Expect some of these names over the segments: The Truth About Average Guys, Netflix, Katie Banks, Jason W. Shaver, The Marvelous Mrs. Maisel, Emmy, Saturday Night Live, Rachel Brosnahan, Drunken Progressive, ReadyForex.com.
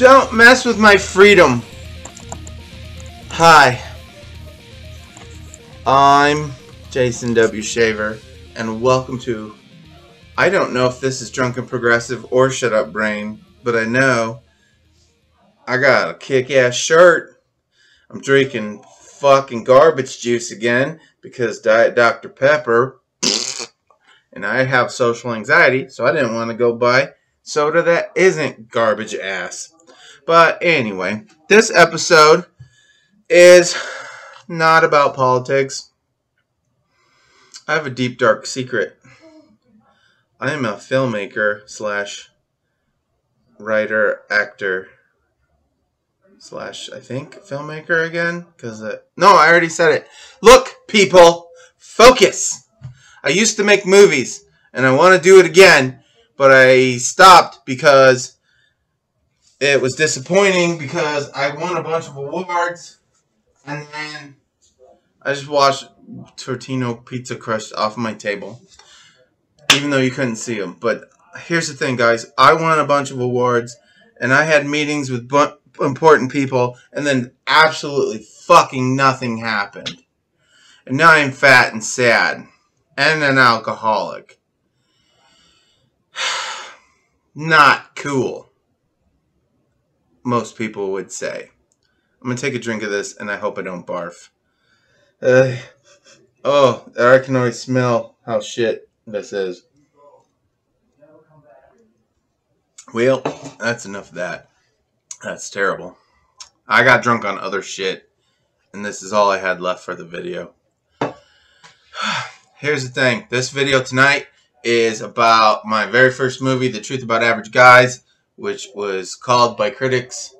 Don't mess with my freedom. Hi. I'm Jason W. Shaver, and welcome to... I don't know if this is Drunken Progressive or Shut Up Brain, but I know I got a kick-ass shirt. I'm drinking fucking garbage juice again because Diet Dr. Pepper, and I have social anxiety, so I didn't want to go buy soda that isn't garbage ass. But anyway, this episode is not about politics. I have a deep, dark secret. I am a filmmaker slash writer, actor slash, I think, filmmaker again. No, I already said it. Look, people, focus. I used to make movies, and I want to do it again, but I stopped because it was disappointing because I won a bunch of awards, and then I just watched Tortino Pizza crushed off my table. Even though you couldn't see them. But here's the thing, guys. I won a bunch of awards, and I had meetings with important people, and then absolutely fucking nothing happened. And now I'm fat and sad. And an alcoholic. Not cool. Most people would say. I'm going to take a drink of this, and I hope I don't barf. Oh, I can already smell how shit this is. Well, that's enough of that. That's terrible. I got drunk on other shit, and this is all I had left for the video. Here's the thing. This video tonight is about my very first movie, The Truth About Average Guys, which was called by critics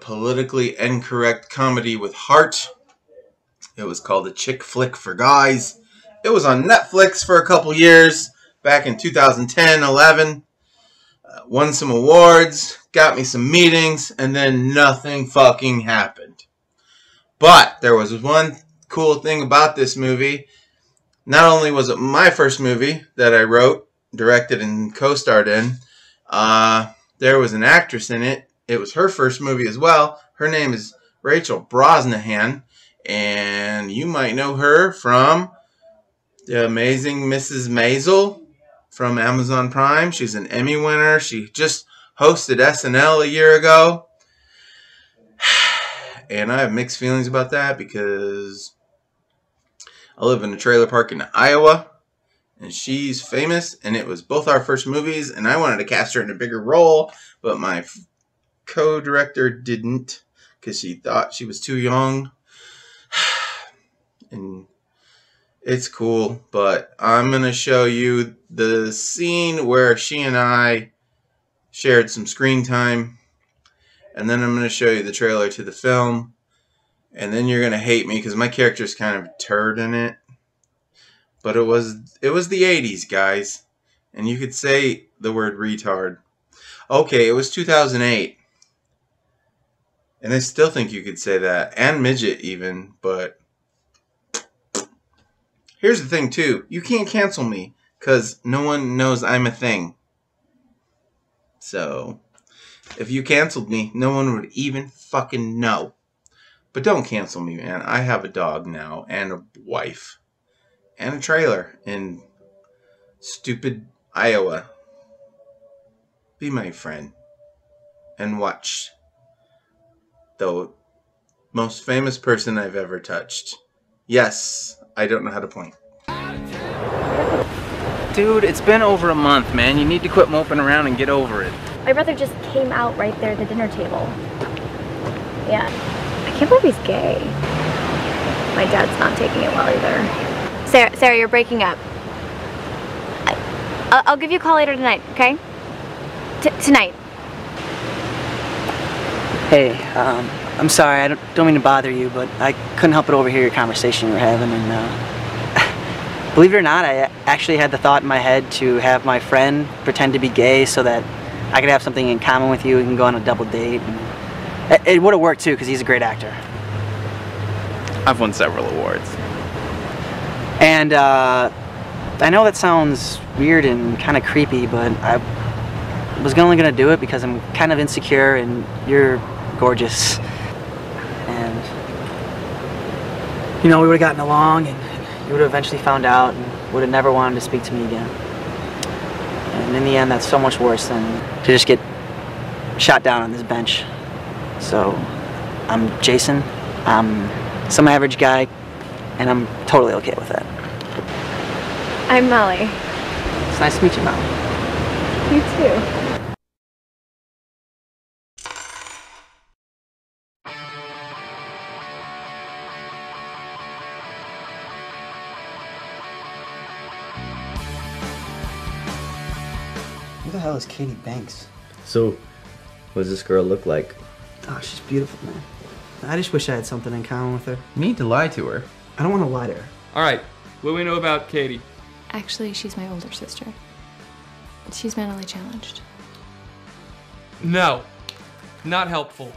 politically incorrect comedy with heart. It was called a chick flick for guys. It was on Netflix for a couple years, back in 2010, 11. Won some awards, got me some meetings, and then nothing fucking happened. But there was one cool thing about this movie. Not only was it my first movie that I wrote, directed, and co-starred in, there was an actress in it. It was her first movie as well. Her name is Rachel Brosnahan, and you might know her from The Amazing Mrs. Maisel from Amazon Prime. She's an Emmy winner. She just hosted SNL a year ago. And I have mixed feelings about that because I live in a trailer park in Iowa. And she's famous. And it was both our first movies. And I wanted to cast her in a bigger role. But my co-director didn't. Because she thought she was too young. And... it's cool, but I'm going to show you the scene where she and I shared some screen time. And then I'm going to show you the trailer to the film. And then you're going to hate me because my character's kind of a turd in it. But it was the 80s, guys. And you could say the word retard. Okay, it was 2008. And I still think you could say that. And midget even, but... here's the thing, too. You can't cancel me, because no one knows I'm a thing. So, if you canceled me, no one would even fucking know. But don't cancel me, man. I have a dog now, and a wife, and a trailer in stupid Iowa. Be my friend, and watch the most famous person I've ever touched. Yes. I don't know how to point. Dude, it's been over a month, man. You need to quit moping around and get over it. My brother just came out right there at the dinner table. Yeah. I can't believe he's gay. My dad's not taking it well either. Sarah, you're breaking up. I'll give you a call later tonight, okay? Tonight. Hey, I'm sorry, I don't mean to bother you, but I couldn't help but overhear your conversation you were having, and believe it or not, I actually had the thought in my head to have my friend pretend to be gay so that I could have something in common with you, we can go on a double date. And it would have worked too, because he's a great actor. I've won several awards. And I know that sounds weird and kind of creepy, but I was only gonna do it because I'm kind of insecure and you're gorgeous. And, you know, we would've gotten along and you would've eventually found out and would've never wanted to speak to me again. And in the end, that's so much worse than to just get shot down on this bench. So, I'm Jason, I'm some average guy, and I'm totally okay with that. I'm Molly. It's nice to meet you, Molly. You too. Who the hell is Katie Banks? So, what does this girl look like? Oh, she's beautiful, man. I just wish I had something in common with her. You need to lie to her. I don't want to lie to her. All right, what do we know about Katie? Actually, she's my older sister. She's mentally challenged. No, not helpful.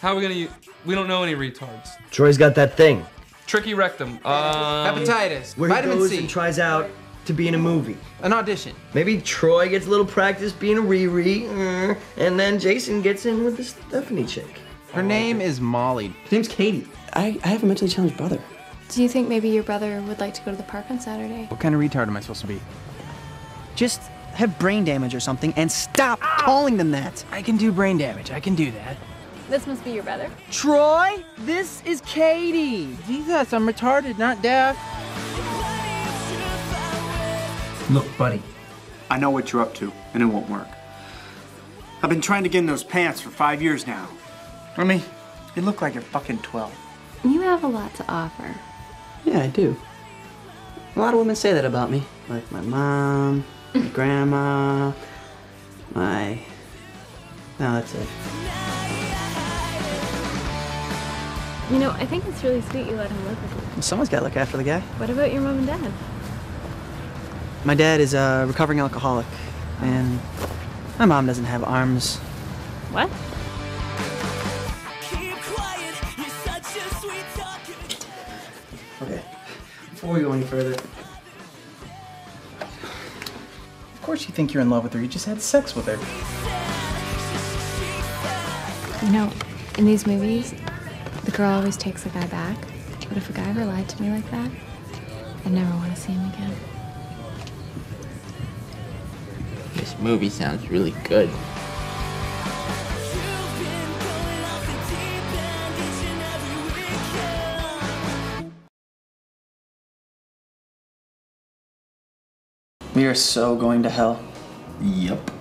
How are we gonna? We don't know any retards. Troy's got that thing. Tricky rectum. Hepatitis. Where vitamin he goes C. And tries out to be in a movie. An audition. Maybe Troy gets a little practice being a Riri, and then Jason gets in with the Stephanie chick. Her name is Molly. Her name's Katie. I have a mentally challenged brother. Do you think maybe your brother would like to go to the park on Saturday? What kind of retard am I supposed to be? Just have brain damage or something and stop calling them that. I can do brain damage. I can do that. This must be your brother. Troy, this is Katie. Jesus, I'm retarded, not deaf. Look, buddy, I know what you're up to, and it won't work. I've been trying to get in those pants for 5 years now. I mean, you look like you're fucking 12. You have a lot to offer. Yeah, I do. A lot of women say that about me. Like my mom, my grandma, my... No, that's it. You know, I think it's really sweet you let him live with you. Someone's got to look after the guy. What about your mom and dad? My dad is a recovering alcoholic, and my mom doesn't have arms. What? Okay, before we go any further. Of course you think you're in love with her, you just had sex with her. You know, in these movies, the girl always takes the guy back. But if a guy ever lied to me like that, I'd never want to see him again. This movie sounds really good. We are so going to hell. Yep.